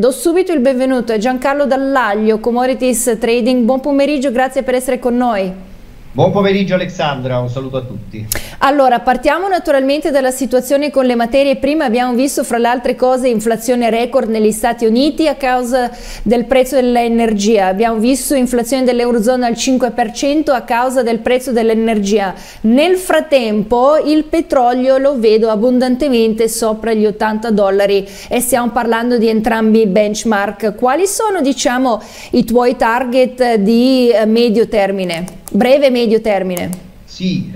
Do subito il benvenuto a Giancarlo Dall'Aglio, Commodities Trading. Buon pomeriggio, grazie per essere con noi. Buon pomeriggio Alexandra, un saluto a tutti. Allora, partiamo naturalmente dalla situazione con le materie prime. Abbiamo visto fra le altre cose inflazione record negli Stati Uniti a causa del prezzo dell'energia. Abbiamo visto inflazione dell'Eurozona al 5% a causa del prezzo dell'energia. Nel frattempo il petrolio lo vedo abbondantemente sopra gli $80 e stiamo parlando di entrambi i benchmark. Quali sono, diciamo, i tuoi target di medio termine? Breve e medio termine. Sì,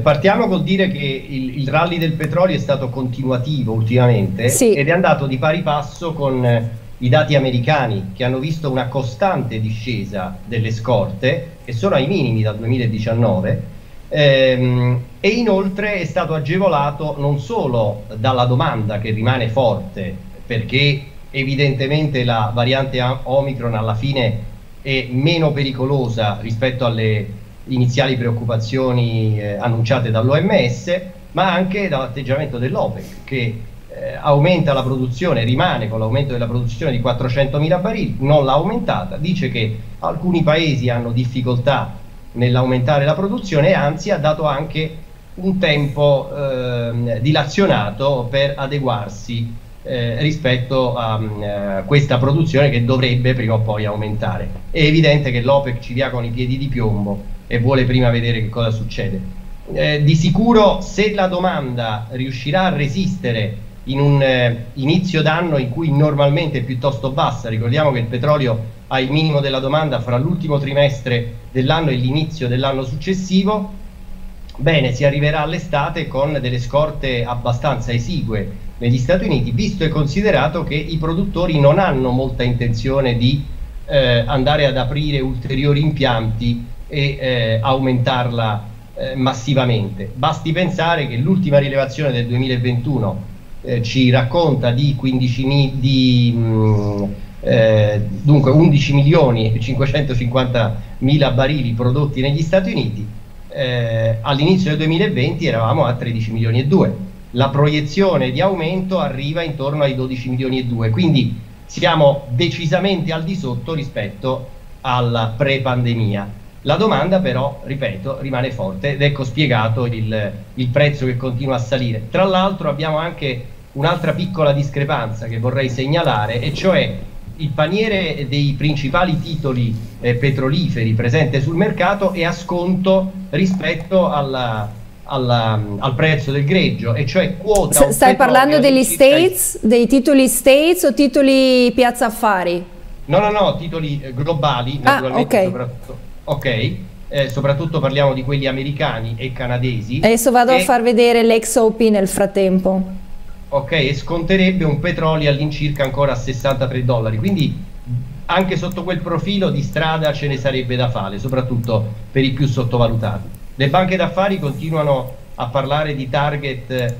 partiamo col dire che il rally del petrolio è stato continuativo ultimamente, sì, ed è andato di pari passo con i dati americani, che hanno visto una costante discesa delle scorte che sono ai minimi dal 2019, e inoltre è stato agevolato non solo dalla domanda, che rimane forte perché evidentemente la variante Omicron alla fine è meno pericolosa rispetto alle iniziali preoccupazioni annunciate dall'OMS, ma anche dall'atteggiamento dell'OPEC, che aumenta la produzione, rimane con l'aumento della produzione di 400.000 barili, non l'ha aumentata, dice che alcuni paesi hanno difficoltà nell'aumentare la produzione e anzi ha dato anche un tempo dilazionato per adeguarsi rispetto a questa produzione che dovrebbe prima o poi aumentare. È evidente che l'OPEC ci dia con i piedi di piombo e vuole prima vedere che cosa succede. Di sicuro, se la domanda riuscirà a resistere in un inizio d'anno in cui normalmente è piuttosto bassa, ricordiamo che il petrolio ha il minimo della domanda fra l'ultimo trimestre dell'anno e l'inizio dell'anno successivo, bene, si arriverà all'estate con delle scorte abbastanza esigue negli Stati Uniti, visto e considerato che i produttori non hanno molta intenzione di andare ad aprire ulteriori impianti e aumentarla massivamente. Basti pensare che l'ultima rilevazione del 2021 ci racconta di 11.550.000 barili prodotti negli Stati Uniti, all'inizio del 2020 eravamo a 13.200.000. La proiezione di aumento arriva intorno ai 12.200.000, quindi siamo decisamente al di sotto rispetto alla pre-pandemia. La domanda però, ripeto, rimane forte ed ecco spiegato il prezzo che continua a salire. Tra l'altro abbiamo anche un'altra piccola discrepanza che vorrei segnalare, e cioè il paniere dei principali titoli petroliferi presente sul mercato è a sconto rispetto al prezzo del greggio, e cioè quota. Stai parlando degli States, dei titoli States o titoli Piazza Affari? No, no, no, titoli globali, naturalmente, okay. Soprattutto, okay, soprattutto parliamo di quelli americani e canadesi. Adesso vado a far vedere l'XOP nel frattempo. Ok, e sconterebbe un petrolio all'incirca ancora a $63, quindi anche sotto quel profilo di strada ce ne sarebbe da fare, soprattutto per i più sottovalutati. Le banche d'affari continuano a parlare di target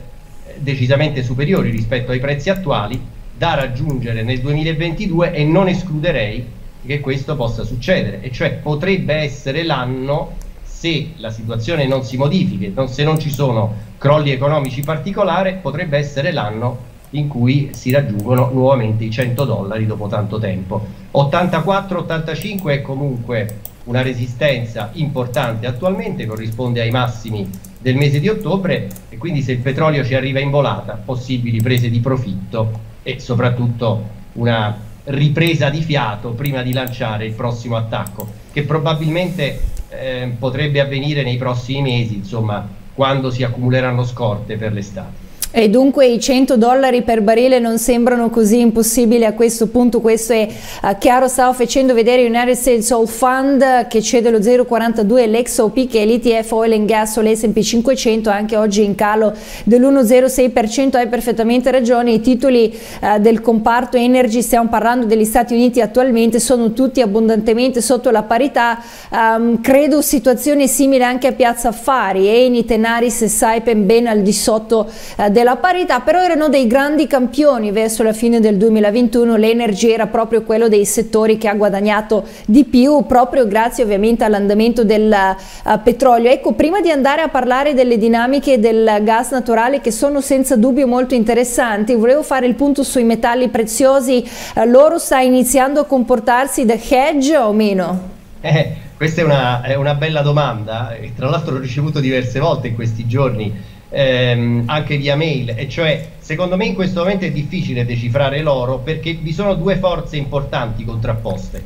decisamente superiori rispetto ai prezzi attuali da raggiungere nel 2022, e non escluderei che questo possa succedere, e cioè potrebbe essere l'anno, se la situazione non si modifica, se non ci sono crolli economici particolari, potrebbe essere l'anno in cui si raggiungono nuovamente i $100 dopo tanto tempo. 84-85 è comunque una resistenza importante attualmente, corrisponde ai massimi del mese di ottobre, e quindi se il petrolio ci arriva in volata, possibili prese di profitto e soprattutto una ripresa di fiato prima di lanciare il prossimo attacco, che probabilmente potrebbe avvenire nei prossimi mesi, insomma, quando si accumuleranno scorte per l'estate. E dunque i $100 per barile non sembrano così impossibili a questo punto. Questo è chiaro. Stavo facendo vedere United States Oil Fund che cede lo 0,42, l'XOP che è l'ETF Oil and Gas sull'S&P 500 anche oggi in calo dell'1,06%. Hai perfettamente ragione, i titoli del comparto energy, stiamo parlando degli Stati Uniti attualmente, sono tutti abbondantemente sotto la parità. Credo situazione simile anche a Piazza Affari, Eni, Tenaris e Saipem ben al di sotto della la parità, però erano dei grandi campioni. Verso la fine del 2021 l'energia era proprio quello dei settori che ha guadagnato di più, proprio grazie ovviamente all'andamento del petrolio. Ecco, prima di andare a parlare delle dinamiche del gas naturale, che sono senza dubbio molto interessanti, volevo fare il punto sui metalli preziosi. L'oro sta iniziando a comportarsi da hedge o meno? Questa è una bella domanda, e tra l'altro l'ho ricevuto diverse volte in questi giorni, anche via mail, e cioè secondo me in questo momento è difficile decifrare l'oro perché vi sono due forze importanti contrapposte.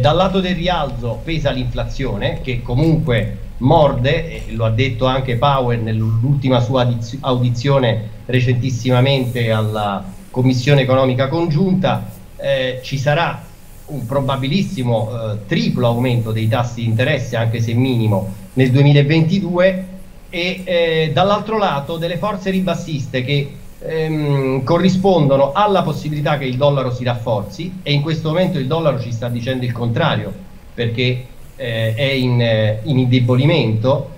Dal lato del rialzo pesa l'inflazione, che comunque morde, e lo ha detto anche Powell nell'ultima sua audizione recentissimamente alla Commissione Economica Congiunta. Ci sarà un probabilissimo triplo aumento dei tassi di interesse, anche se minimo, nel 2022, e dall'altro lato delle forze ribassiste che corrispondono alla possibilità che il dollaro si rafforzi, e in questo momento il dollaro ci sta dicendo il contrario perché è in indebolimento,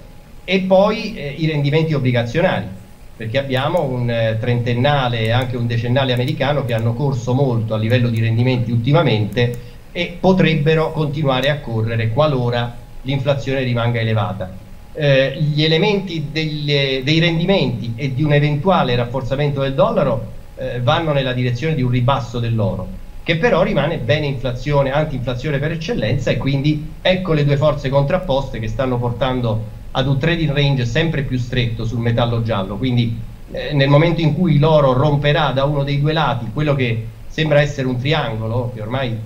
e poi i rendimenti obbligazionari, perché abbiamo un trentennale e anche un decennale americano che hanno corso molto a livello di rendimenti ultimamente e potrebbero continuare a correre qualora l'inflazione rimanga elevata. Gli elementi dei rendimenti e di un eventuale rafforzamento del dollaro vanno nella direzione di un ribasso dell'oro, che però rimane bene inflazione, anti-inflazione per eccellenza, e quindi ecco le due forze contrapposte che stanno portando ad un trading range sempre più stretto sul metallo giallo. Quindi nel momento in cui l'oro romperà da uno dei due lati, quello che sembra essere un triangolo, che ormai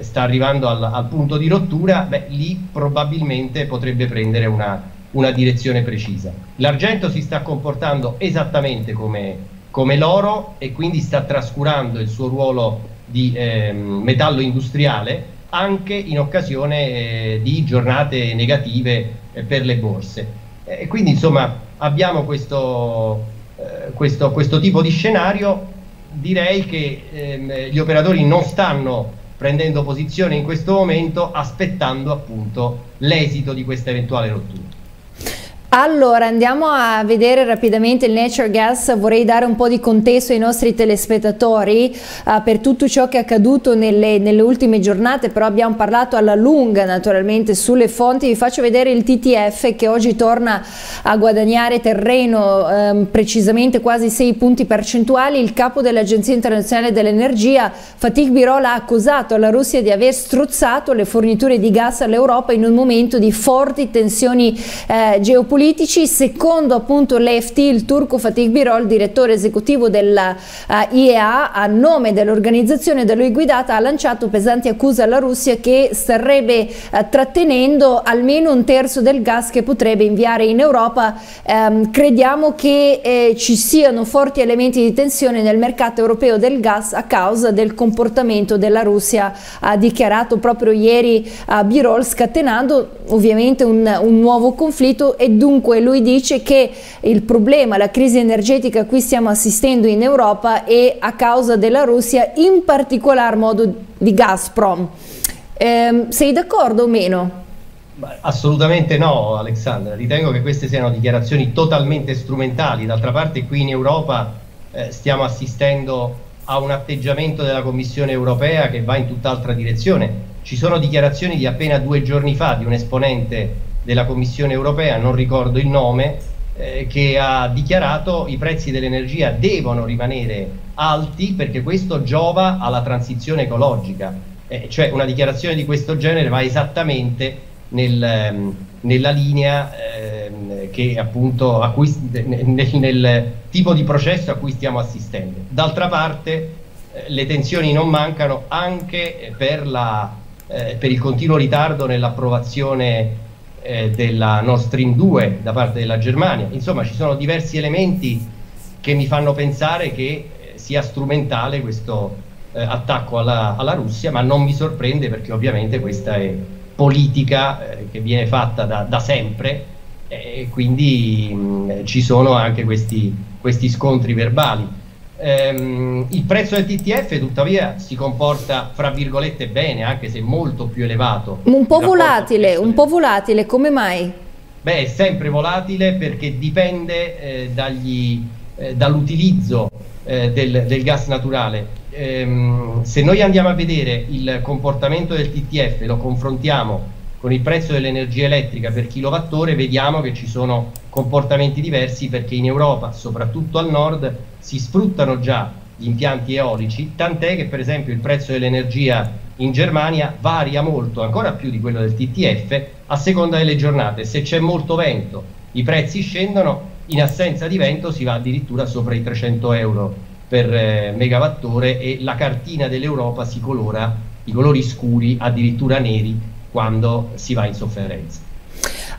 sta arrivando al punto di rottura, beh, lì probabilmente potrebbe prendere una direzione precisa. L'argento si sta comportando esattamente come l'oro, e quindi sta trascurando il suo ruolo di metallo industriale anche in occasione di giornate negative per le borse. E quindi insomma abbiamo questo tipo di scenario. Direi che gli operatori non stanno prendendo posizione in questo momento, aspettando appunto l'esito di questa eventuale rottura. Allora andiamo a vedere rapidamente il natural gas. Vorrei dare un po' di contesto ai nostri telespettatori per tutto ciò che è accaduto nelle ultime giornate, però abbiamo parlato alla lunga naturalmente sulle fonti. Vi faccio vedere il TTF che oggi torna a guadagnare terreno, precisamente quasi 6 punti percentuali. Il capo dell'Agenzia Internazionale dell'Energia, Fatih Birol, ha accusato la Russia di aver strozzato le forniture di gas all'Europa in un momento di forti tensioni geopolitiche. Secondo appunto l'EFT, il turco Fatih Birol, direttore esecutivo dell'IEA, a nome dell'organizzazione da lui guidata, ha lanciato pesanti accuse alla Russia che starebbe trattenendo almeno un terzo del gas che potrebbe inviare in Europa. Crediamo che ci siano forti elementi di tensione nel mercato europeo del gas a causa del comportamento della Russia, ha dichiarato proprio ieri Birol, scatenando ovviamente un nuovo conflitto. E dunque lui dice che il problema, la crisi energetica a cui stiamo assistendo in Europa, è a causa della Russia, in particolar modo di Gazprom. Sei d'accordo o meno? Assolutamente no, Alexandra. Ritengo che queste siano dichiarazioni totalmente strumentali. D'altra parte qui in Europa stiamo assistendo a un atteggiamento della Commissione europea che va in tutt'altra direzione. Ci sono dichiarazioni di appena 2 giorni fa di un esponente della Commissione europea, non ricordo il nome, che ha dichiarato i prezzi dell'energia devono rimanere alti perché questo giova alla transizione ecologica. Cioè una dichiarazione di questo genere va esattamente nella linea che appunto nel tipo di processo a cui stiamo assistendo. D'altra parte le tensioni non mancano anche per il continuo ritardo nell'approvazione della Nord Stream 2 da parte della Germania. Insomma ci sono diversi elementi che mi fanno pensare che sia strumentale questo attacco alla Russia, ma non mi sorprende perché ovviamente questa è politica che viene fatta da sempre, e quindi ci sono anche questi scontri verbali. Il prezzo del TTF tuttavia si comporta fra virgolette bene, anche se molto più elevato, un po' volatile. Come mai? Beh, è sempre volatile perché dipende dagli dall'utilizzo del gas naturale. Se noi andiamo a vedere il comportamento del TTF, lo confrontiamo con il prezzo dell'energia elettrica per kilowattora, vediamo che ci sono comportamenti diversi, perché in Europa, soprattutto al nord, si sfruttano già gli impianti eolici, tant'è che per esempio il prezzo dell'energia in Germania varia molto, ancora più di quello del TTF, a seconda delle giornate. Se c'è molto vento i prezzi scendono, in assenza di vento si va addirittura sopra i 300 euro per megawattore, e la cartina dell'Europa si colora di colori scuri, addirittura neri, quando si va in sofferenza.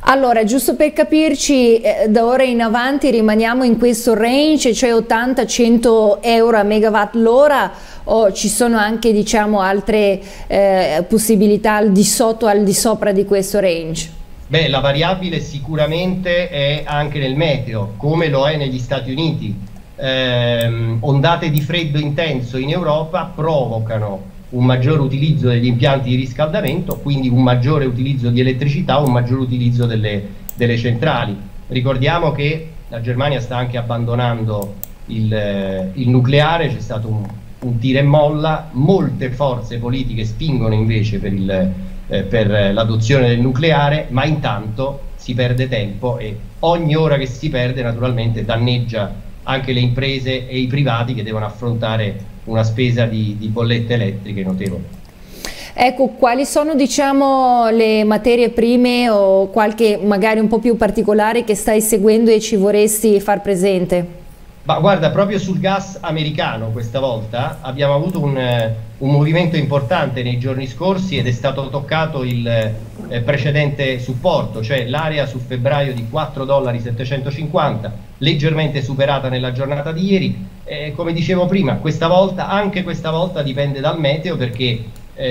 Allora, giusto per capirci, da ora in avanti rimaniamo in questo range, cioè 80-100 euro a megawatt l'ora, o ci sono anche, diciamo, altre possibilità al di sotto, al di sopra di questo range? Beh, la variabile sicuramente è anche nel meteo, come lo è negli Stati Uniti. Ondate di freddo intenso in Europa provocano un maggiore utilizzo degli impianti di riscaldamento, quindi un maggiore utilizzo di elettricità, un maggiore utilizzo delle centrali. Ricordiamo che la Germania sta anche abbandonando il nucleare, c'è stato un tira e molla, molte forze politiche spingono invece per l'adozione del nucleare, ma intanto si perde tempo, e ogni ora che si perde naturalmente danneggia anche le imprese e i privati, che devono affrontare una spesa di bollette elettriche notevole. Ecco, quali sono, diciamo, le materie prime o qualche magari un po' più particolare che stai seguendo e ci vorresti far presente? Ma guarda, proprio sul gas americano questa volta abbiamo avuto un movimento importante nei giorni scorsi, ed è stato toccato il precedente supporto, cioè l'area su febbraio di $4,750, leggermente superata nella giornata di ieri. Come dicevo prima, anche questa volta dipende dal meteo, perché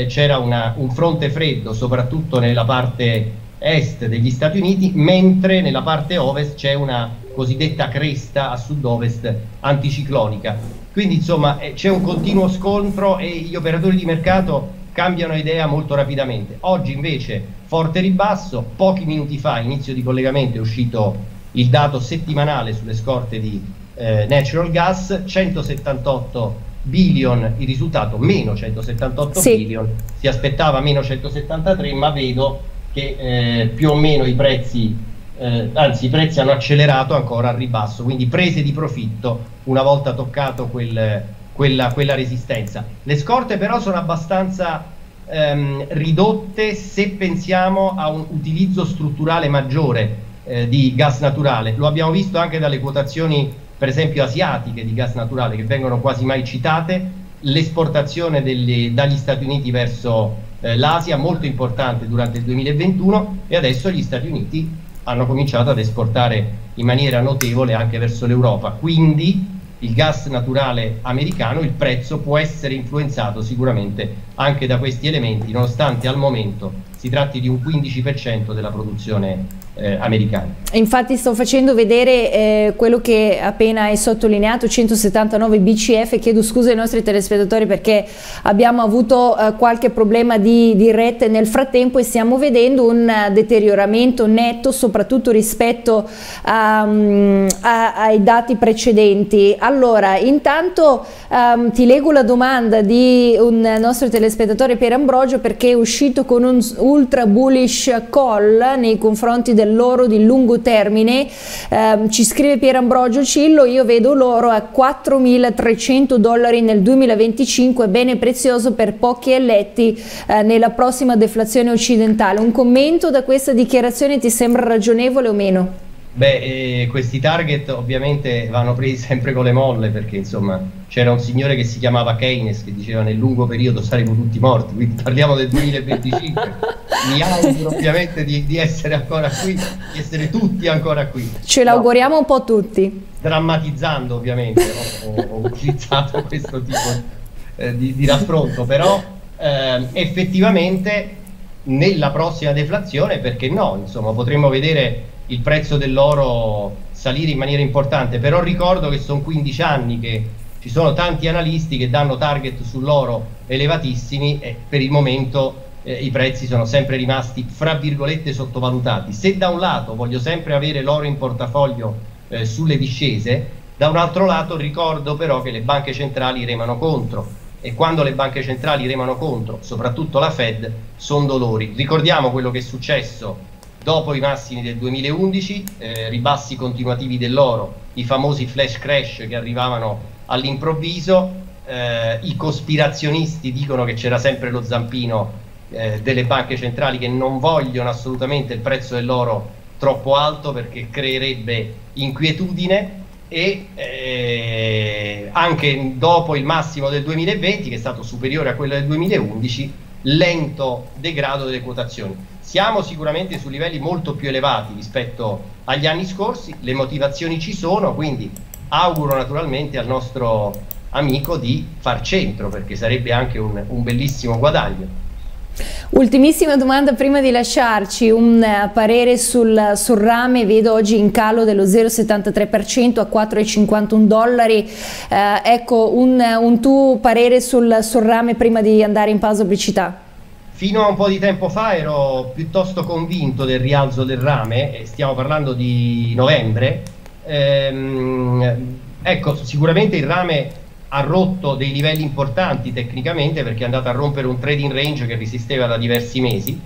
c'era un fronte freddo soprattutto nella parte est degli Stati Uniti, mentre nella parte ovest c'è una cosiddetta cresta a sud-ovest anticiclonica. Quindi insomma c'è un continuo scontro e gli operatori di mercato cambiano idea molto rapidamente. Oggi invece forte ribasso. Pochi minuti fa, inizio di collegamento, è uscito il dato settimanale sulle scorte di natural gas, 178 billion il risultato, meno 178 billion, si aspettava meno 173, ma vedo che più o meno i prezzi anzi i prezzi hanno accelerato ancora al ribasso, quindi prese di profitto una volta toccato quella resistenza. Le scorte però sono abbastanza ridotte se pensiamo a un utilizzo strutturale maggiore di gas naturale. Lo abbiamo visto anche dalle quotazioni per esempio asiatiche di gas naturale, che vengono quasi mai citate. L'esportazione dagli Stati Uniti verso l'Asia molto importante durante il 2021, e adesso gli Stati Uniti hanno cominciato ad esportare in maniera notevole anche verso l'Europa. Quindi il gas naturale americano, il prezzo può essere influenzato sicuramente anche da questi elementi, nonostante al momento si tratti di un 15% della produzione americana. Infatti sto facendo vedere quello che appena hai sottolineato, 179 BCF, chiedo scusa ai nostri telespettatori perché abbiamo avuto qualche problema di rete nel frattempo, e stiamo vedendo un deterioramento netto soprattutto rispetto ai dati precedenti. Allora, intanto ti leggo la domanda di un nostro telespettatore, Pier Ambrogio, perché è uscito con un ultra bullish call nei confronti dell'oro di lungo termine. Ci scrive Pier Ambrogio Cillo: io vedo l'oro a $4.300 nel 2025, bene prezioso per pochi eletti nella prossima deflazione occidentale. Un commento da questa dichiarazione, ti sembra ragionevole o meno? Beh, questi target ovviamente vanno presi sempre con le molle, perché insomma c'era un signore che si chiamava Keynes che diceva nel lungo periodo saremo tutti morti, quindi parliamo del 2025. Mi auguro ovviamente di essere ancora qui, di essere tutti ancora qui. Ce l'auguriamo un po' tutti. Drammatizzando ovviamente, ho utilizzato questo tipo di raffronto, però effettivamente nella prossima deflazione, perché no, insomma potremmo vedere il prezzo dell'oro salire in maniera importante. Però ricordo che sono 15 anni che ci sono tanti analisti che danno target sull'oro elevatissimi, e per il momento i prezzi sono sempre rimasti fra virgolette sottovalutati. Se da un lato voglio sempre avere l'oro in portafoglio sulle discese, Da un altro lato ricordo però che le banche centrali remano contro, e quando le banche centrali remano contro, soprattutto la Fed, sono dolori. Ricordiamo quello che è successo dopo i massimi del 2011, ribassi continuativi dell'oro, i famosi flash crash che arrivavano all'improvviso, i cospirazionisti dicono che c'era sempre lo zampino delle banche centrali, che non vogliono assolutamente il prezzo dell'oro troppo alto perché creerebbe inquietudine, e anche dopo il massimo del 2020, che è stato superiore a quello del 2011, lento degrado delle quotazioni. Siamo sicuramente su livelli molto più elevati rispetto agli anni scorsi, le motivazioni ci sono, quindi auguro naturalmente al nostro amico di far centro, perché sarebbe anche un bellissimo guadagno. Ultimissima domanda prima di lasciarci, un parere sul rame, vedo oggi in calo dello 0,73% a $4,51, ecco un tuo parere sul rame prima di andare in pausa pubblicità. Fino a un po' di tempo fa ero piuttosto convinto del rialzo del rame, stiamo parlando di novembre, ecco, sicuramente il rame ha rotto dei livelli importanti tecnicamente, perché è andato a rompere un trading range che resisteva da diversi mesi.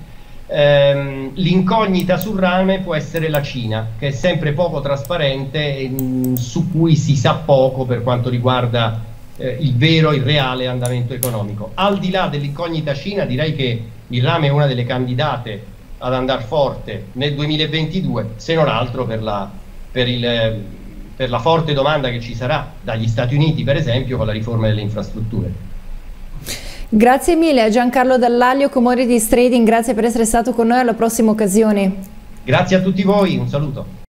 L'incognita sul rame può essere la Cina, che è sempre poco trasparente, su cui si sa poco per quanto riguarda il reale andamento economico. Al di là dell'incognita Cina, direi che il rame è una delle candidate ad andare forte nel 2022, se non altro per la forte domanda che ci sarà dagli Stati Uniti, per esempio, con la riforma delle infrastrutture. Grazie mille a Giancarlo Dall'Aglio, Commodities Trading, grazie per essere stato con noi, alla prossima occasione. Grazie a tutti voi, un saluto.